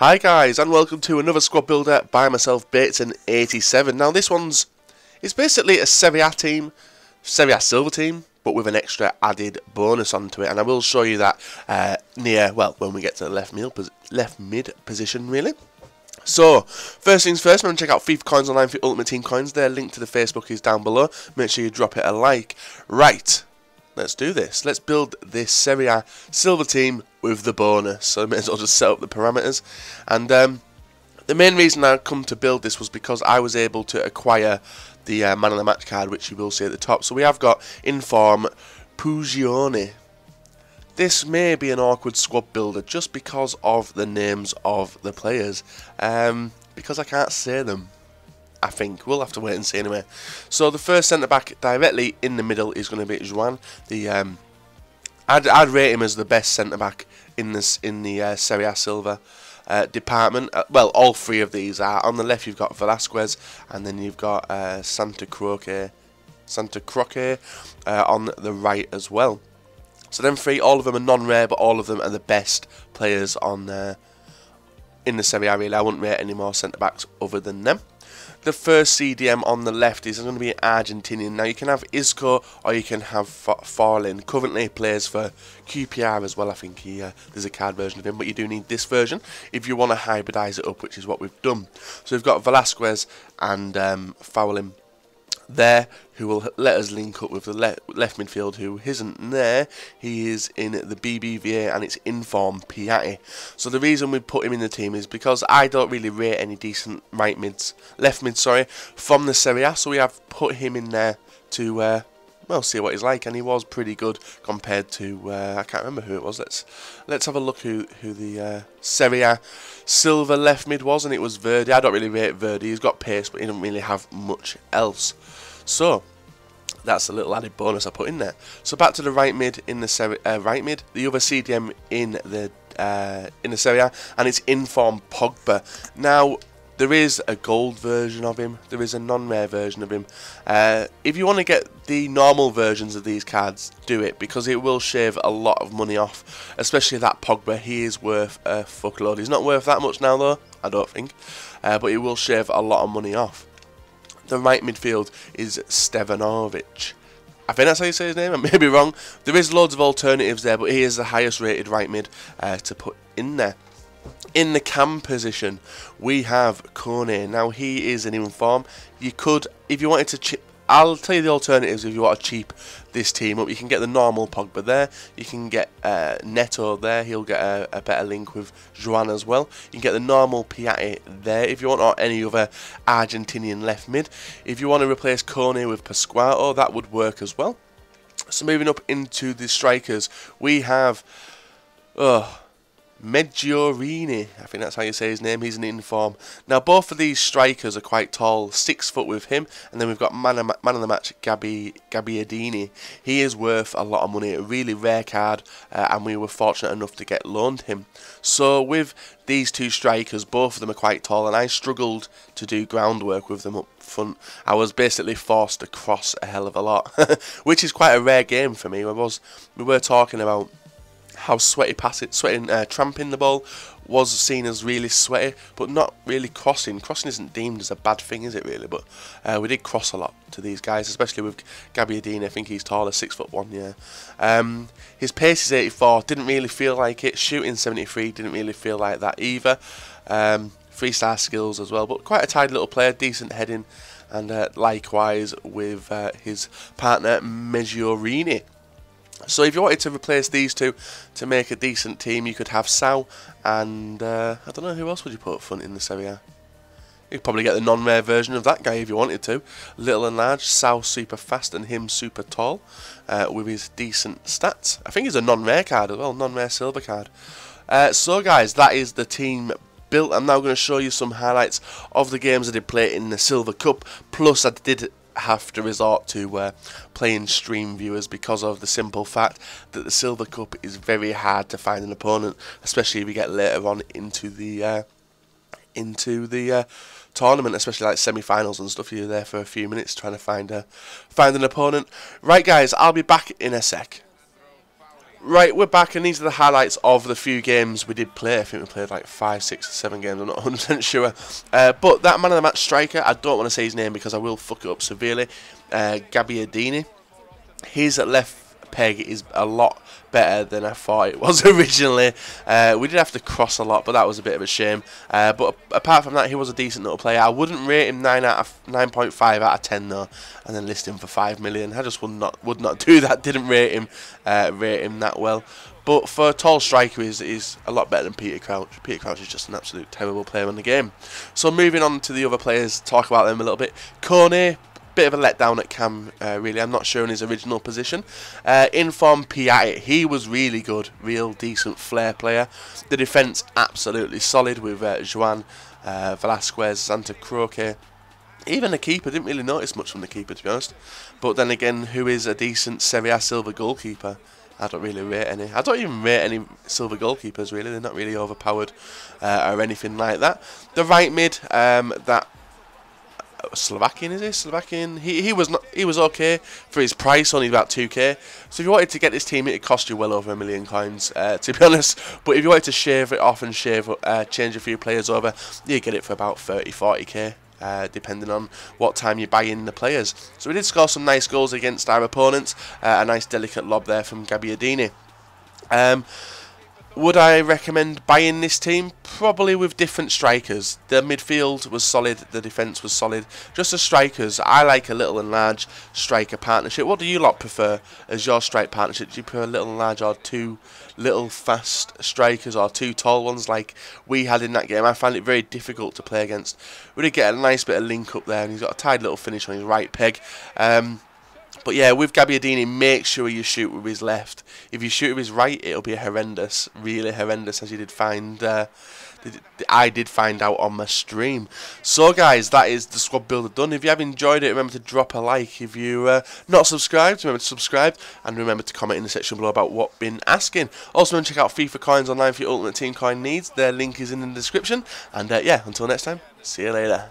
Hi guys, and welcome to another squad builder by myself, Bateson 87. Now this one's, it's basically a Serie A team, Serie A silver team, but with an extra added bonus onto it, and I will show you that near, well, when we get to the left mid position, really. So, first things first, remember to check out FIFA Coins online for Ultimate Team Coins. Their link to the Facebook is down below. Make sure you drop it a like. Right, let's do this. Let's build this Serie A silver team with the bonus. So I may as well just set up the parameters. And the main reason I come to build this was because I was able to acquire the Man of the Match card, which you will see at the top. So we have got in form Pugioni. This may be an awkward squad builder just because of the names of the players. Because I can't say them, I think. We'll have to wait and see anyway. So the first centre-back directly in the middle is going to be Juan. I'd rate him as the best centre-back in the Serie A Silver department. Well, all three of these are. On the left you've got Velasquez, and then you've got Santa Croce on the right as well. So them three, all of them are non-rare, but all of them are the best players on in the Serie A, really. I wouldn't rate any more centre-backs other than them. The first CDM on the left is going to be an Argentinian. Now, you can have Isco or you can have Farolín. Currently, he plays for QPR as well. I think there's a card version of him, but you do need this version if you want to hybridise it up, which is what we've done. So we've got Velasquez and Farolín there, who will let us link up with the left midfield, who isn't there. He is in the BBVA, and it's in-form Piatti. So the reason we put him in the team is because I don't really rate any decent left mids from the Serie A, so we have put him in there to well, see what he's like. And he was pretty good compared to I can't remember who it was. Let's have a look who the Serie A silver left mid was, and it was Verdi. I don't really rate Verdi. He's got pace, but he doesn't really have much else. So that's a little added bonus I put in there. So back to the right mid in the Serie right mid, the other CDM in the Serie A, and it's in-form Pogba. Now, there is a gold version of him. There is a non-rare version of him. If you want to get the normal versions of these cards, do it, because it will shave a lot of money off, especially that Pogba. He is worth a fuckload. He's not worth that much now, though, I don't think, but it will shave a lot of money off. The right midfield is Stevanovic. I think that's how you say his name. I may be wrong. There is loads of alternatives there, but he is the highest rated right mid to put in there. In the cam position, we have Kone. Now, he is an inform. You could, if you wanted to chip, I'll tell you the alternatives if you want to cheap this team up. You can get the normal Pogba there. You can get Neto there. He'll get a better link with Juan as well. You can get the normal Piatti there if you want, or any other Argentinian left mid. If you want to replace Kone with Pasquato, that would work as well. So moving up into the strikers, we have... Meggiorini, I think that's how you say his name. He's an inform. Now, both of these strikers are quite tall, 6 foot with him, and then we've got man of the match Gabbiadini. He is worth a lot of money, a really rare card, and we were fortunate enough to get loaned him. So with these two strikers, both of them are quite tall, and I struggled to do groundwork with them up front. I was basically forced to cross a hell of a lot, which is quite a rare game for me. We were talking about how tramping the ball was seen as really sweaty, but not really crossing. Crossing isn't deemed as a bad thing, is it really? But we did cross a lot to these guys, especially with Gabbiadini. I think he's taller, 6'1", yeah. His pace is 84, didn't really feel like it. Shooting 73, didn't really feel like that either. 3-star skills as well, but quite a tidy little player, decent heading, and likewise with his partner Meggiorini. So if you wanted to replace these two to make a decent team, you could have Sao and, I don't know, who else would you put up front in the Serie A? You'd probably get the non-rare version of that guy if you wanted to. Little and large, Sao super fast and him super tall with his decent stats. I think he's a non-rare card as well, non-rare silver card. So guys, that is the team built. I'm now going to show you some highlights of the games I did play in the Silver Cup, plus I did have to resort to playing stream viewers because of the simple fact that the Silver Cup is very hard to find an opponent, especially if you get later on into the tournament, especially like semi-finals and stuff. You're there for a few minutes trying to find an opponent. Right guys, I'll be back in a sec. Right, we're back, and these are the highlights of the few games we did play. I think we played like 5, 6, 7 games, I'm not 100% sure. But that man of the match striker, I don't want to say his name because I will fuck it up severely, Gabbiadini. His left peg is a lot better than I thought it was originally. We did have to cross a lot, but that was a bit of a shame. But apart from that, he was a decent little player. I wouldn't rate him 9.5 out of 10 though, and then list him for 5 million. I just would not do that. Didn't rate him that well. But for a tall striker, he's a lot better than Peter Crouch. Peter Crouch is just an absolute terrible player in the game. So moving on to the other players, talk about them a little bit. Kone. Bit of a letdown at Cam, really. I'm not sure in his original position. In form, Piatti. He was really good. Real decent flair player. The defence, absolutely solid with Juan, Velasquez, Santa Croce. Even the keeper, didn't really notice much from the keeper, to be honest. But then again, who is a decent Serie A silver goalkeeper? I don't really rate any. I don't even rate any silver goalkeepers, really. They're not really overpowered or anything like that. The right mid, that... Slovakian, is he? Slovakian. He was okay for his price, only about 2k. So if you wanted to get this team, it'd cost you well over £1 million, to be honest. But if you wanted to shave it off and change a few players over, you get it for about 30, 40k, depending on what time you buy in the players. So we did score some nice goals against our opponents. A nice delicate lob there from Gabbiadini. Would I recommend buying this team? Probably with different strikers. The midfield was solid, the defence was solid. Just as strikers, I like a little and large striker partnership. What do you lot prefer as your strike partnership? Do you prefer little and large, or two little fast strikers, or two tall ones like we had in that game? I found it very difficult to play against. We did get a nice bit of link up there, and he's got a tied little finish on his right peg. But yeah, with Gabbiadini, make sure you shoot with his left. If you shoot with his right, it'll be horrendous, really horrendous, as you did find. I did find out on my stream. So guys, that is the squad builder done. If you have enjoyed it, remember to drop a like. If you not subscribed, remember to subscribe, and remember to comment in the section below about what been asking. Also, remember to check out FIFA coins online for your ultimate team coin needs. Their link is in the description. And yeah, until next time, see you later.